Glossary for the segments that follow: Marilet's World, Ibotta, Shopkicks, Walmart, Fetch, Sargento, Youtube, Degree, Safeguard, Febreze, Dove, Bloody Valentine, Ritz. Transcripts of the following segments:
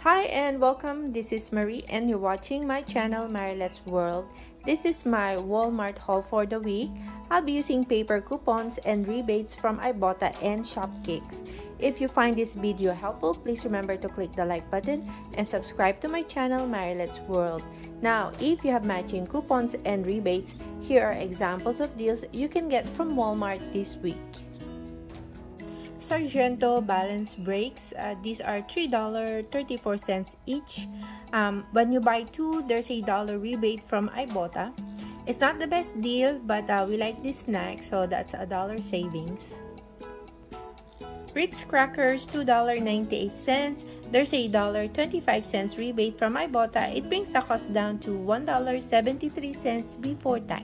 Hi and welcome, this is Marie and you're watching my channel Marilet's World. This is my Walmart haul for the week. I'll be using paper coupons and rebates from Ibotta and Shopkicks. If you find this video helpful, please remember to click the like button and subscribe to my channel Marilet's World. Now, if you have matching coupons and rebates, here are examples of deals you can get from Walmart this week. Sargento balance breaks. These are $3.34 each. When you buy two, there's a $1 rebate from Ibotta. It's not the best deal, but we like this snack, so that's a $1 savings. Ritz crackers, $2.98. There's a $1.25 rebate from Ibotta. It brings the cost down to $1.73 before tax.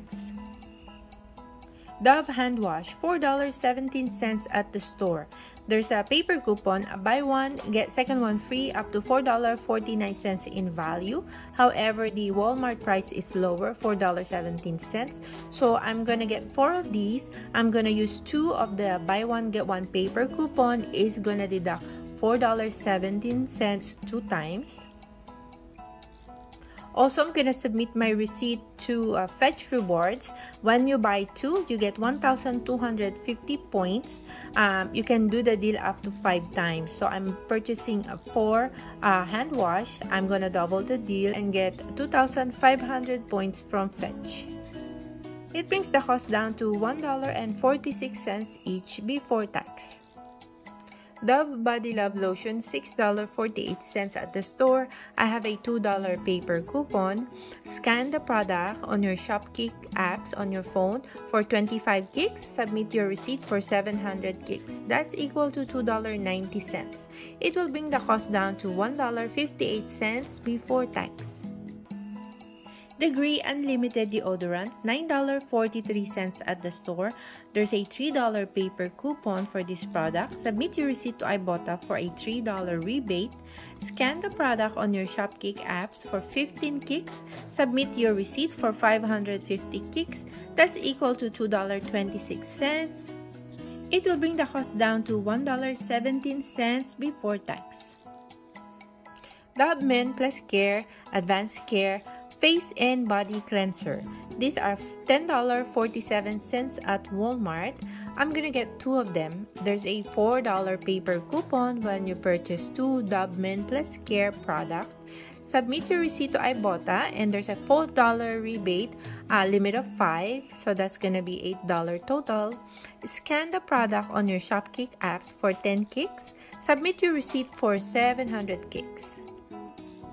Dove hand wash, $4.17 at the store. There's a paper coupon, buy one, get second one free, up to $4.49 in value. However, the Walmart price is lower, $4.17. So I'm gonna get 4 of these. I'm gonna use 2 of the buy one, get one paper coupon. Is gonna deduct $4.17 2 times. Also, I'm gonna submit my receipt to Fetch rewards. When you buy 2, you get 1,250 points. You can do the deal up to 5 times. So I'm purchasing a 4 hand wash. I'm gonna double the deal and get 2,500 points from Fetch. It brings the cost down to $1.46 each before tax. Dove Body Love Lotion, $6.48 at the store. I have a $2 paper coupon. Scan the product on your Shopkicks apps on your phone for 25 kicks. Submit your receipt for 700 kicks. That's equal to $2.90. It will bring the cost down to $1.58 before tax. Degree Unlimited Deodorant, $9.43 at the store. There's a $3 paper coupon for this product. Submit your receipt to Ibotta for a $3 rebate. Scan the product on your Shopkicks apps for 15 kicks. Submit your receipt for 550 kicks. That's equal to $2.26. It will bring the cost down to $1.17 before tax. Dove Men Plus Care Advanced Care Face and Body Cleanser. These are $10.47 at Walmart. I'm gonna get 2 of them. There's a $4 paper coupon when you purchase 2 Dove Men Plus Care product. Submit your receipt to Ibotta and there's a $4 rebate, limit of 5, so that's gonna be $8 total. Scan the product on your Shopkicks apps for 10 kicks. Submit your receipt for 700 kicks.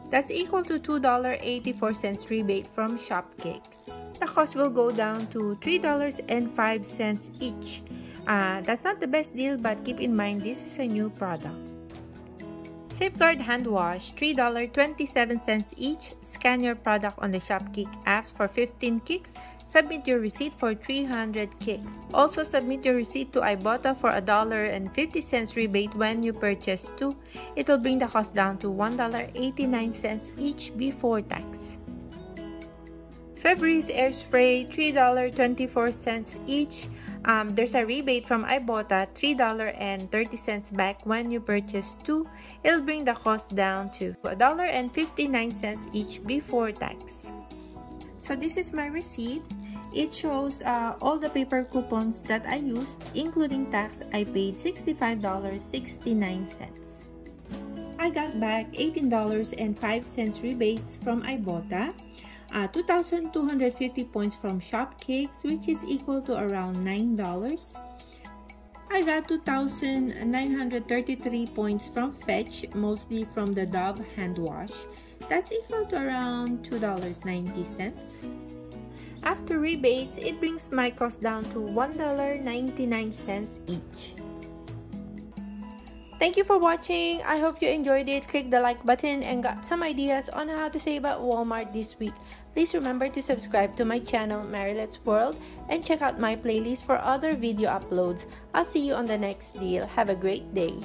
That's equal to $2.84 rebate from Shopkicks. The cost will go down to $3.05 each. That's not the best deal, but keep in mind this is a new product. Safeguard hand wash, $3.27 each. Scan your product on the Shopkicks apps for 15 kicks. Submit your receipt for 300 kicks. Also, submit your receipt to Ibotta for a $1.50 rebate when you purchase 2. It'll bring the cost down to $1.89 each before tax. Febreze Air Spray, $3.24 each. There's a rebate from Ibotta, $3.30 back when you purchase 2. It'll bring the cost down to $1.59 each before tax. So this is my receipt. It shows all the paper coupons that I used, including tax. I paid $65.69. I got back $18.05 rebates from Ibotta, 2,250 points from Shopkicks, which is equal to around $9. I got 2,933 points from Fetch, mostly from the Dove hand wash. That's equal to around $2.90. After rebates, it brings my cost down to $1.99 each. Thank you for watching. I hope you enjoyed it. Click the like button and got some ideas on how to save at Walmart this week. Please remember to subscribe to my channel Marilet's World and check out my playlist for other video uploads. I'll see you on the next deal. Have a great day.